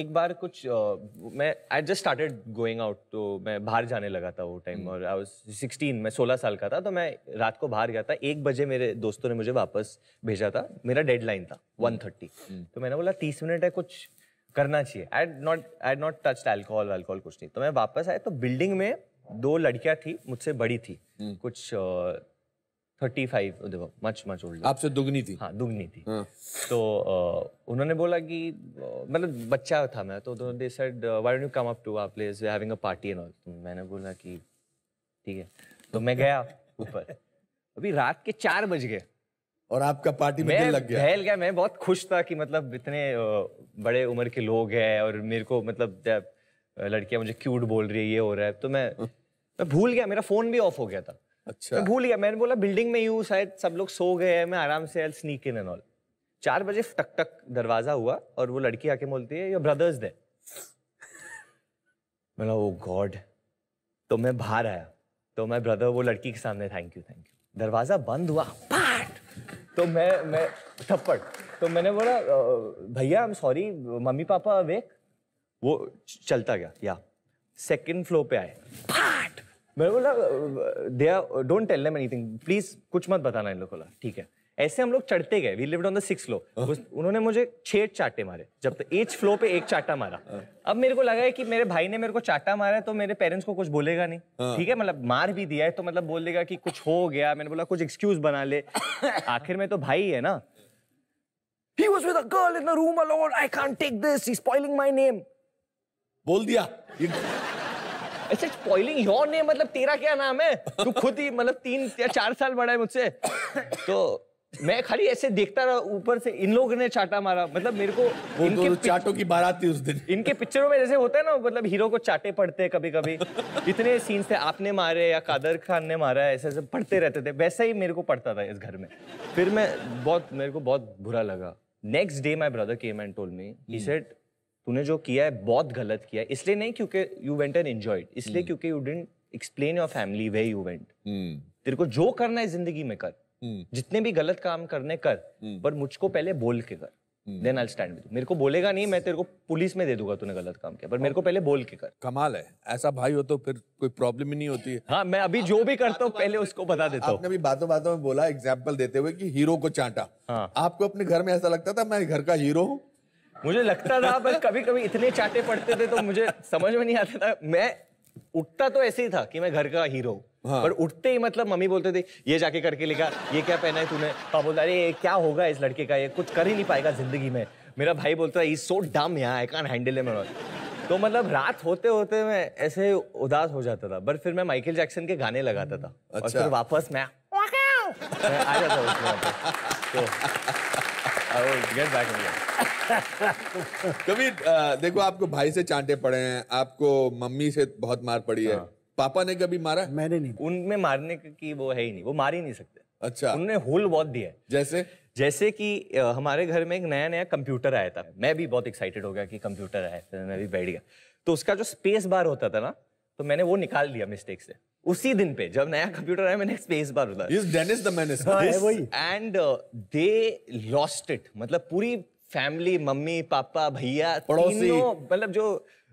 एक बार कुछ uh, मैं I just started going out, तो मैं बाहर जाने लगा था वो टाइम, और आई वाज सिक्सटीन, मैं सोलह साल का था. तो मैं रात को बाहर गया था, एक बजे मेरे दोस्तों ने मुझे वापस भेजा था, मेरा डेडलाइन था वन थर्टी. तो मैंने बोला तीस मिनट है, कुछ करना चाहिए. I not I not touched alcohol alcohol कुछ नहीं. तो मैं वापस आया तो बिल्डिंग में दो लड़कियाँ थी मुझसे बड़ी थी, कुछ uh, थर्टी फाइव, देखो मच मच ओल्ड, आपसे दुगनी थी. हाँ दुगनी थी. हाँ. तो uh, उन्होंने बोला कि uh, मतलब बच्चा था मैं, तो उन्होंने said why don't you come up to our place, we are having a party and all. मैंने बोला कि ठीक है, तो मैं गया ऊपर. अभी रात के चार बज गए और आपका पार्टी में दिल लग गया, बहल गया. मैं बहुत खुश था कि मतलब इतने uh, बड़े उम्र के लोग हैं और मेरे को मतलब लड़कियाँ मुझे क्यूट बोल रही है, ये हो रहा है. तो मैं मैं भूल गया, मेरा फोन भी ऑफ हो गया था. अच्छा मैं भूल गया. मैंने बोला बिल्डिंग में यूँ शायद सब लोग सो गए हैं, मैं आराम से I'll sneak in and all. चार बजे टक टक दरवाजा हुआ और वो लड़की आके बोलती है योर ब्रदर्स देयर. मैंने ओ गॉड, तो मैं बाहर आया तो मैं ब्रदर वो लड़की के सामने थैंक यू थैंक यू, दरवाज़ा बंद हुआ, पाट तो मैं मैं थप्पड़, तो मैंने बोला भैया I am sorry, mummy papa awake, वो चलता गया या सेकंड फ्लोर पे आए, पाट मैंने बोला they are don't tell them anything please, कुछ मत बताना इन लोगों को, ठीक है। ऐसे हम लोग चढ़ते गए, we lived on the six floor, उन्होंने मुझे छह चाटे मारे, जब तक एच फ्लोर पे एक चाटा मारा। अब मेरे को लगा है कि मेरे भाई ने मेरे को चाटा मारा है तो मेरे पेरेंट्स को कुछ बोलेगा नहीं, ठीक है, मतलब मार भी दिया है तो मतलब बोल देगा कि कुछ हो गया, मैंने बोला कुछ एक्सक्यूज बना ले, आखिर में तो भाई है ना। He was with a girl in the room alone. I can't take this. He's spoiling my name. बोल दिया। ऐसे स्पॉइलिंग योर नेम, मतलब तेरा क्या नाम है, तू खुद ही मतलब तीन या चार साल बड़ा है मुझसे। तो मैं खाली ऐसे देखता रहा ऊपर से, इन लोगों ने चाटा मारा, मतलब मेरे को वो इनके तो चाटों की बारात थी उस दिन। इनके पिक्चरों में जैसे होता है ना, मतलब हीरो को चाटे पड़ते हैं कभी कभी, इतने सीन्स थे आपने मारे या कादर खान ने मारा, ऐसे ऐसे पढ़ते रहते थे, वैसा ही मेरे को पढ़ता था इस घर में। फिर मैं बहुत मेरे को बहुत बुरा लगा। Next day my brother came and told me, he said तूने जो किया है बहुत गलत किया है, इसलिए नहीं क्योंकि यू वेंट एंड एंजॉयड, इसलिए क्योंकि you didn't explain your family way you went, तेरे को जो करना है जिंदगी में कर, जितने भी गलत काम करने कर, पर मुझको पहले बोल के कर, then I will stand with you. मेरे को बोलेगा नहीं, मैं तेरे को पुलिस में दे दूंगा तूने गलत काम किया, पर मेरे को पहले बोल के कर। कमाल है, ऐसा भाई हो तो फिर कोई प्रॉब्लम ही नहीं होती है। हाँ, मैं अभी जो भी करता हूँ पहले उसको बता देता हूँ। आपने अभी बातों बातों में बोला एग्जाम्पल देते हुए कि हीरो को चांटा, आपको अपने घर में ऐसा लगता था मैं घर का हीरो हूँ? मुझे लगता था, बस कभी कभी इतने चाटे पड़ते थे तो मुझे समझ में नहीं आता था। मैं उठता तो ऐसे ही था कि मैं घर का हीरो हूँ, हाँ। पर उठते ही मतलब मम्मी बोलते थे ये जाके करके लेगा, ये क्या पहना है तूने, पापा बोलता अरे क्या होगा इस लड़के का, ये कुछ कर ही नहीं पाएगा जिंदगी में। मेरा भाई बोलता है इज सो डम, यहाँ आई कान हैंडल हिम। तो मतलब रात होते होते मैं ऐसे उदास हो जाता था, बट फिर मैं माइकल जैक्सन के गाने लगाता था। अच्छा। और फिर वापस मैं आ जाता हूँ। कभी देखो आपको भाई से चांटे पड़े हैं, आपको मम्मी से बहुत मार पड़ी है, पापा ने कभी मारा? मैंने नहीं, उनमें मारने की वो है ही नहीं, वो मार ही नहीं सकते। अच्छा। उन्होंने होल बहुत दिया है। जैसे जैसे कि हमारे घर में एक नया नया कंप्यूटर आया था, मैं भी बहुत एक्साइटेड हो गया कि कंप्यूटर आया, मैं भी बैठ गया, तो उसका जो स्पेस बार होता था ना, तो मैंने वो निकाल दिया मिस्टेक से। उसी दिन पे जब नया कंप्यूटर आया मैंने स्पेस बार उतारा, एंड दे लॉस्ट इट। मतलब पूरी फैमिली, मम्मी पापा भैया तीनों, मतलब जो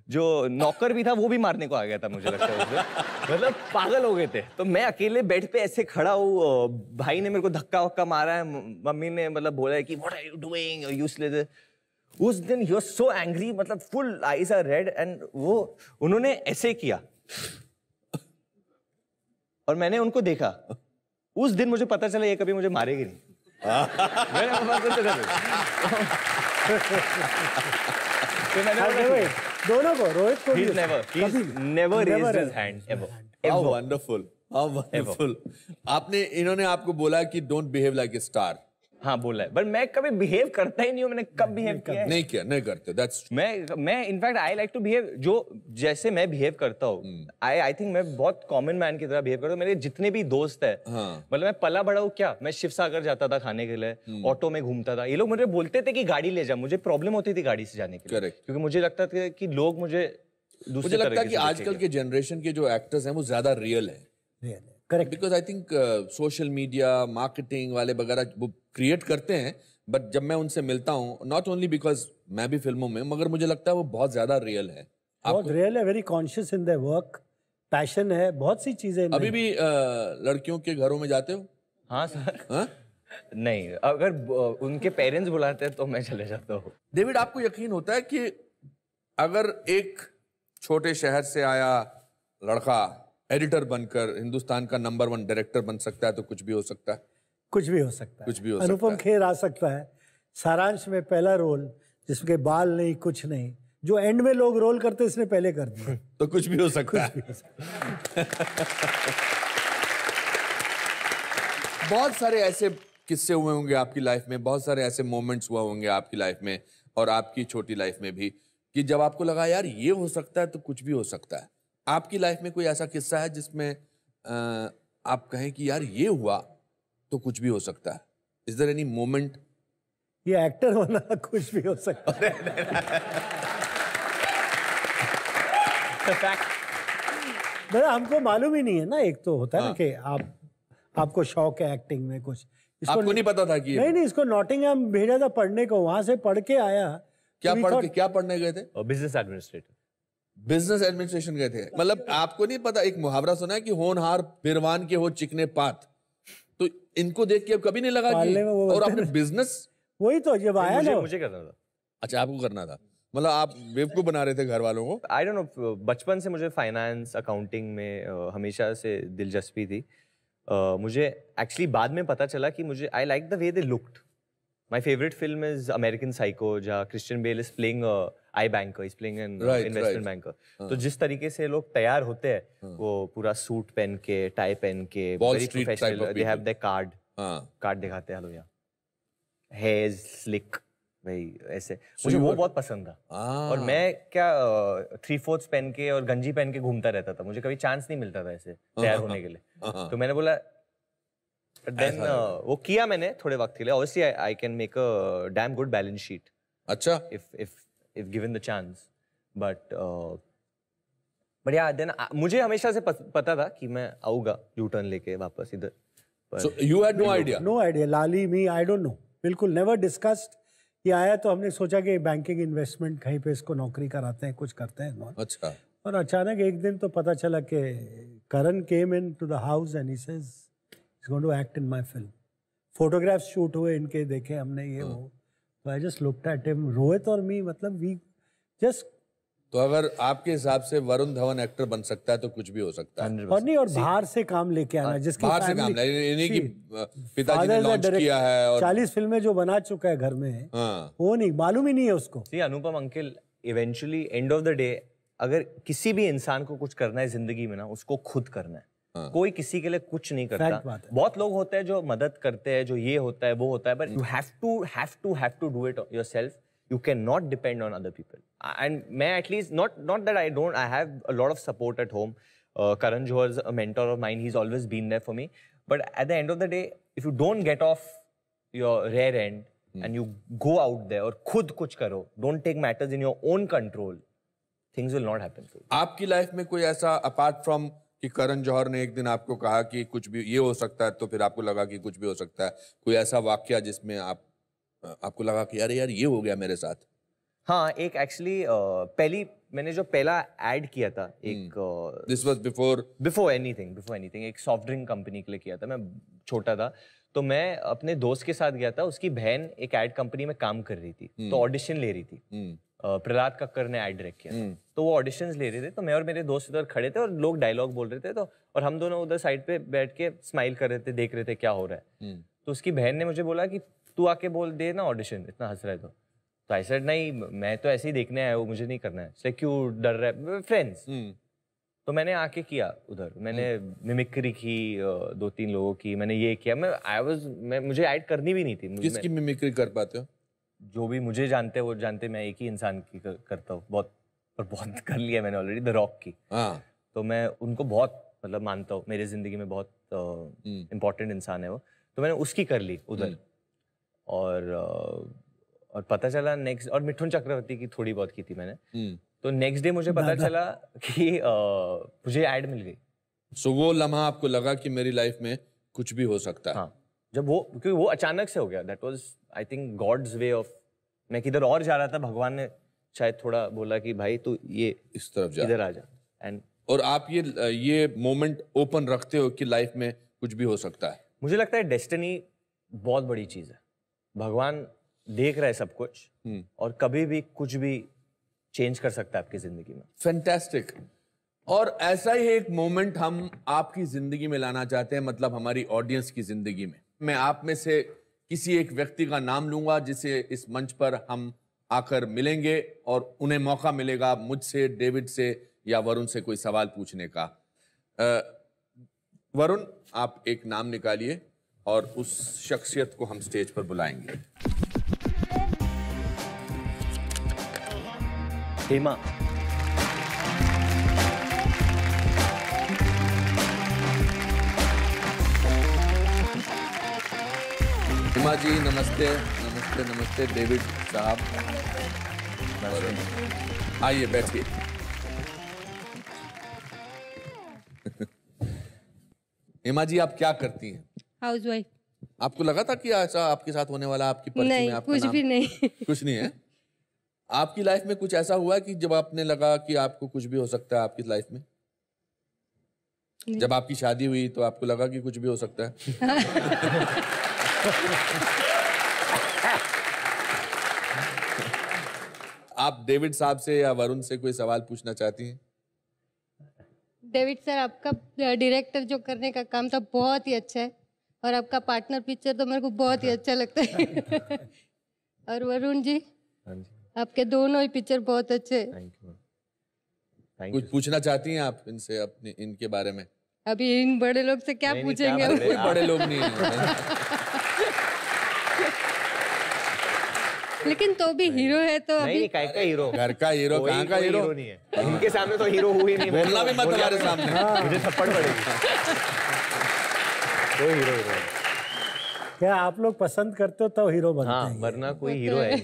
जो नौकर भी था वो भी मारने को आ गया था मुझे लगता है उसमें। मतलब पागल हो गए थे। तो मैं अकेले बेड पे ऐसे खड़ा हूँ, भाई ने मेरे को धक्का वक्का मारा है, मम्मी ने मतलब बोला है कि what are you doing useless. उस दिन ही वाज सो एंग्री, मतलब full eyes are red, and वो उन्होंने ऐसे किया और मैंने उनको देखा। उस दिन मुझे पता चला ये कभी मुझे मारेगी नहीं। तो मैंने दोनों को, रोहित को he's never, he's never raised his hand ever. How wonderful, how wonderful. आपने, इन्होंने आपको बोला कि don't behave like a star. हाँ बोला है, बट मैं कभी बिहेव करता ही नहीं हूँ, मैंने कब बिहेव किया नहीं किया नहीं करते। That's true. मैं मैं in fact I like to behave, जो जैसे मैं बिहेव करता हूँ, आई आई थिंक मैं बहुत कॉमन मैन की तरह बिहेव करता हूँ। मेरे जितने भी दोस्त है, हाँ। मतलब मैं पला बड़ा हूँ क्या, मैं शिव सागर जाता था खाने के लिए, ऑटो में घूमता था, ये लोग मुझे बोलते थे कि गाड़ी ले जा, मुझे प्रॉब्लम होती थी गाड़ी से जाने के लिए, क्योंकि मुझे लगता था कि लोग मुझे मुझे लगता है कि आजकल के जनरेशन के जो एक्टर्स हैं वो ज्यादा रियल है। Correct, because I think social media marketing वाले वगैरह वो क्रिएट करते हैं, बट जब मैं उनसे मिलता हूँ, नॉट ओनली बिकॉज मैं भी फिल्मों में, मगर मुझे लगता है वो बहुत ज़्यादा रियल है, बहुत रियल है, very conscious in their work, passion है, बहुत सी चीज़ें। अभी भी uh, लड़कियों के घरों में जाते हो? हाँ सर। हाँ? नहीं, अगर उनके पेरेंट्स बुलाते हैं तो मैं चले जाता हूँ। डेविड, आपको यकीन होता है कि अगर एक छोटे शहर से आया लड़का एडिटर बनकर हिंदुस्तान का नंबर वन डायरेक्टर बन सकता है, तो कुछ भी हो सकता है? कुछ भी हो सकता है, कुछ भी हो सकता है। अनुपम खेर आ सकता है सारांश में, पहला रोल जिसके बाल नहीं कुछ नहीं, जो एंड में लोग रोल करते इसने पहले कर दिया। तो कुछ भी हो सकता है, हो सकता है। बहुत सारे ऐसे किस्से हुए होंगे आपकी लाइफ में, बहुत सारे ऐसे मोमेंट्स हुए होंगे आपकी लाइफ में और आपकी छोटी लाइफ में भी, कि जब आपको लगा यार ये हो सकता है तो कुछ भी हो सकता है। आपकी लाइफ में कोई ऐसा किस्सा है जिसमें आप कहें कि यार ये हुआ तो कुछ भी हो सकता है? Is there any moment? ये एक्टर होना कुछ भी हो सकता है। दादा हमको मालूम ही नहीं है ना, एक तो होता है ना कि आप आपको शौक है एक्टिंग में कुछ, आपको नहीं पता था कि नहीं नहीं इसको नॉटिंगहैम भेजा था पढ़ने को, वहाँ से पढ़ के आया। क्या पढ़ के क्या पढ़ने गए थे? बिजनेस एडमिनिस्ट्रेटर बिजनेस एडमिनिस्ट्रेशन गए थे। मतलब आपको नहीं पता, एक मुहावरा सुना है कि होनहार बिरवान के हो चिकने पात, तो इनको देख के अब कभी नहीं लगा कि और आपने बिजनेस वही तो जब आया मुझे, मुझे करना था। अच्छा आपको करना था, मतलब आप बेवकूफ बना रहे थे घर वालों को। आई डोंट नो, बचपन से मुझे फाइनेंस अकाउंटिंग में हमेशा से दिलचस्पी थी। uh, मुझे एक्चुअली बाद में पता चला कि मुझे I like the way they looked. My favorite film is American Psycho, where Christian Bale is playing a I banker, he's playing an right, investment right. banker. तो जिस तरीके से लोग तैयार होते हैं, वो पूरा सूट पहन के, टाई पहन के, very professional, they have their card, card दिखाते हैं, hello yeah, hair slick, भाई ऐसे, मुझे वो बहुत पसंद था। और मैं क्या three fourths पहन के और गंजी पहन के घूमता रहता था, मुझे कभी चांस नहीं मिलता था ऐसे तैयार होने के लिए। तो मैंने बोला Then, uh, वो किया मैंने थोड़े वक्त के लिए। Obviously, I, I can make a damn good balance sheet. अच्छा. If if if given the chance, but uh, but yeah, then uh, मुझे हमेशा से पता था कि मैं आऊँगा U-turn लेके वापस इधर। So you had no idea? No idea. Lali, me, I don't know. बिल्कुल never discussed. ये आया तो हमने सोचा कि banking investment कहीं पे इसको नौकरी कराते हैं, कुछ करते हैं। अच्छा. और अचानक एक दिन तो पता चला कि Karan came into the house and he says going to act in my film. Photographs shoot हुए इनके देखे हमने ये वो। So I just looked at him, Rohit और me मतलब we just। तो अगर आपके हिसाब से वरुण धवन एक्टर बन सकता है तो कुछ भी हो सकता है। और नहीं, और बाहर से काम लेके आना, जिसकी बाहर से काम लेने की पिताजी ने लॉन्च किया है और चालीस फिल्में जो बना चुका है घर में, वो नहीं मालूम ही नहीं है उसको। See Anupam uncle, eventually end of the day अगर किसी भी इंसान को कुछ करना है जिंदगी में ना, उसको खुद करना है। कोई किसी के लिए कुछ नहीं करता। बहुत लोग होते हैं जो मदद करते हैं, जो ये होता है वो होता है, but you have to have to have to do it yourself. You can not depend on other people. And मैं at least not not that I don't I have a lot of support at home. Karan Johar is a mentor of mine, he is always been there for me, but at the end of the day if you don't get off your rear end and you go out there और खुद कुछ करो, don't take matters in your own control, things will not happen. आपकी लाइफ में कोई ऐसा, अपार्ट फ्रॉम कि करण जौहर ने एक दिन आपको कहा कि कुछ भी ये हो सकता है, तो फिर आपको लगा कि कुछ भी हो सकता है, कोई ऐसा वाक्या जिसमें आप आपको लगा कि यार यार ये हो गया मेरे साथ? हाँ, एक एक्चुअली पहली मैंने जो पहला एड किया था, एक this was before before anything before anything एक सॉफ्ट ड्रिंक कंपनी के लिए किया था। मैं छोटा था, तो मैं अपने दोस्त के साथ गया था, उसकी बहन एक एड कंपनी में काम कर रही थी, तो ऑडिशन ले रही थी। प्रहलाद कक्कर ने एड डायरेक्ट किया था, तो वो ऑडिशंस ले रहे थे, तो मैं और मेरे दोस्त उधर खड़े थे और लोग डायलॉग बोल रहे थे, तो और हम दोनों उधर साइड पे बैठ के स्माइल कर रहे थे, देख रहे थे क्या हो रहा है। तो उसकी बहन ने मुझे बोला कि तू आके बोल दे ना ऑडिशन, इतना हंस रहा है। तो तो आई सेड नहीं, मैं तो ऐसे ही देखने आया हूँ, मुझे नहीं करना है। से क्यों डर रहा है, फ्रेंड्स। तो मैंने आके किया उधर, मैंने मिमिक्री की दो तीन लोगों की, मैंने ये किया। मैं आई वाज मैं मुझे ऐड करनी भी नहीं थी। किसकी मिमिक्री कर पाते हो? जो भी मुझे जानते हैं वो जानते, मैं एक ही इंसान की कर, करता हूँ बहुत, और बहुत कर लिया मैंने ऑलरेडी, द रॉक की। हाँ, तो मैं उनको बहुत मतलब मानता हूँ, मेरे जिंदगी में बहुत इम्पोर्टेंट uh, इंसान है वो, तो मैंने उसकी कर ली उधर। और uh, और पता चला नेक्स्ट, और मिठुन चक्रवर्ती की थोड़ी बहुत की थी मैंने, तो नेक्स्ट डे मुझे पता चला कि uh, मुझे ऐड मिल गई। सो so, वो लम्हा आपको लगा कि मेरी लाइफ में कुछ भी हो सकता है। हाँ, जब वो, क्योंकि वो अचानक से हो गया। That was I think God's way of, मैं किधर और जा रहा था, भगवान ने शायद थोड़ा बोला कि भाई तू ये इस तरफ जा, इधर आ जा। एंड और आप ये ये मोमेंट ओपन रखते हो कि लाइफ में कुछ भी हो सकता है। मुझे लगता है डेस्टिनी बहुत बड़ी चीज़ है, भगवान देख रहा है सब कुछ और कभी भी कुछ भी चेंज कर सकता है आपकी जिंदगी में। फैंटास्टिक। और ऐसा ही एक मोमेंट हम आपकी जिंदगी में लाना चाहते हैं, मतलब हमारी ऑडियंस की जिंदगी में। मैं आप में से किसी एक व्यक्ति का नाम लूंगा जिसे इस मंच पर हम आकर मिलेंगे और उन्हें मौका मिलेगा मुझसे, डेविड से या वरुण से कोई सवाल पूछने का। वरुण, आप एक नाम निकालिए और उस शख्सियत को हम स्टेज पर बुलाएंगे। हेमा। हेमा जी नमस्ते। नमस्ते नमस्ते डेविड साहब, आइए बैठिए। हेमा जी आप क्या करती हैं? हाउसवाइफ। आपको लगा था कि ऐसा आपके साथ होने वाला? आपकी पर्ची में आपका कुछ नाम? भी नहीं कुछ नहीं है। आपकी लाइफ में कुछ ऐसा हुआ कि जब आपने लगा कि आपको कुछ भी हो सकता है आपकी लाइफ में? जब आपकी शादी हुई तो आपको लगा कि कुछ भी हो सकता है? आप डेविड साहब से या वरुण से कोई सवाल पूछना चाहती हैं? डेविड सर, आपका डायरेक्टर जो करने का काम था बहुत ही अच्छा है, और आपका पार्टनर पिक्चर तो मेरे को बहुत ही अच्छा लगता है। और वरुण जी, आपके दोनों ही पिक्चर बहुत अच्छे हैं। कुछ पूछना चाहती हैं आप इनसे अपने इनके बारे में? अभी इन बड़े लोग से क्या पूछेंगे? कोई बड़े लोग नहीं है, लेकिन तो भी हीरो है तो अभी का हीरो, घर का हीरो, कहाँ का हीरो नहीं है। इनके सामने तो हीरो हुए नहीं, बोलना भी मत हमारे सामने, मुझे थप्पड़ पड़ेगी। क्या आप लोग पसंद करते हो तो हीरो बनते हैं, वरना कोई हीरो है?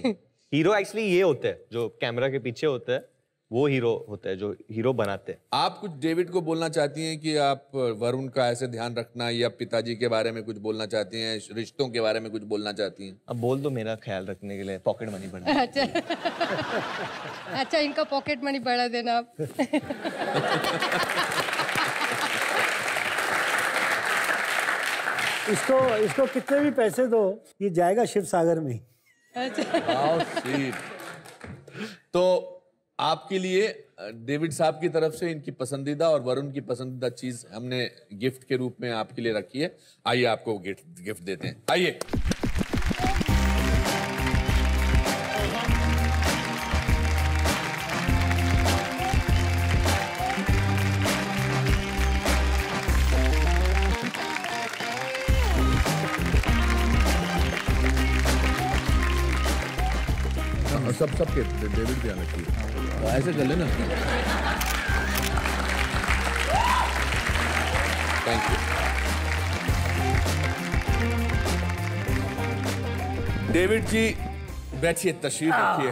हीरो एक्चुअली ये होता है जो कैमरा के पीछे होता है, वो हीरो होता है जो हीरो बनाते हैं। आप कुछ डेविड को बोलना चाहती हैं कि आप वरुण का ऐसे ध्यान रखना, या पिताजी के बारे में कुछ बोलना चाहती हैं, रिश्तों के बारे में कुछ बोलना चाहती हैं? अब बोल दो, मेरा ख्याल रखने के लिए पॉकेट मनी बढ़ा। अच्छा अच्छा, इनका पॉकेट मनी बढ़ा देना आप। इसको इसको कितने भी पैसे दो ये जाएगा शिव सागर में। तो आपके लिए डेविड साहब की तरफ से इनकी पसंदीदा और वरुण की पसंदीदा चीज हमने गिफ्ट के रूप में आपके लिए रखी है। आइए आपको गिफ्ट गिफ्ट देते हैं। आइए, सब सबके डेविड ध्यान रखिए, ऐसे कर लेना। Thank you. डेविड जी बैठिए, तशरीफ रखिए।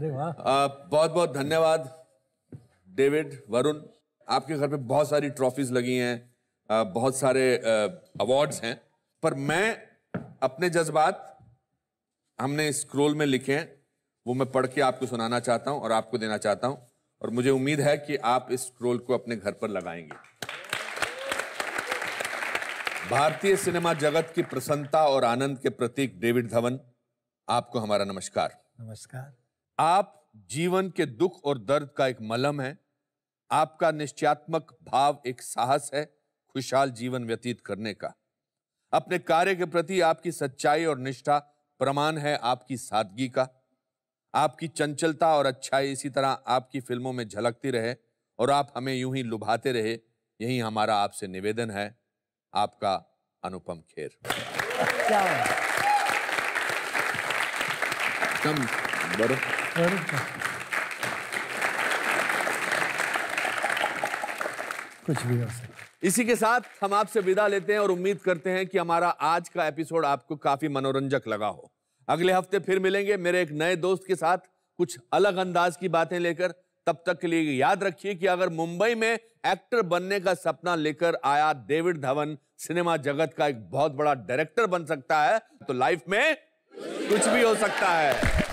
अरे वाह, बहुत बहुत धन्यवाद डेविड। वरुण, आपके घर पे बहुत सारी ट्रॉफीज लगी हैं, आ, बहुत सारे अवार्ड्स हैं, पर मैं अपने जज्बात हमने स्क्रॉल में लिखे हैं वो मैं पढ़ के आपको सुनाना चाहता हूं और आपको देना चाहता हूं, और मुझे उम्मीद है कि आप इस स्क्रॉल को अपने घर पर लगाएंगे। भारतीय सिनेमा जगत की प्रसन्नता और आनंद के प्रतीक डेविड धवन, आपको हमारा नमस्कार। नमस्कार। आप जीवन के दुख और दर्द का एक मलहम है, आपका निश्चयात्मक भाव एक साहस है खुशहाल जीवन व्यतीत करने का। अपने कार्य के प्रति आपकी सच्चाई और निष्ठा प्रमाण है आपकी सादगी का। आपकी चंचलता और अच्छाई इसी तरह आपकी फिल्मों में झलकती रहे और आप हमें यूं ही लुभाते रहे, यही हमारा आपसे निवेदन है। आपका अनुपम खेर। कुछ भी हो सकता। इसी के साथ हम आपसे विदा लेते हैं और उम्मीद करते हैं कि हमारा आज का एपिसोड आपको काफी मनोरंजक लगा हो। अगले हफ्ते फिर मिलेंगे मेरे एक नए दोस्त के साथ, कुछ अलग अंदाज की बातें लेकर। तब तक के लिए याद रखिए कि अगर मुंबई में एक्टर बनने का सपना लेकर आया डेविड धवन सिनेमा जगत का एक बहुत बड़ा डायरेक्टर बन सकता है, तो लाइफ में कुछ भी हो सकता है।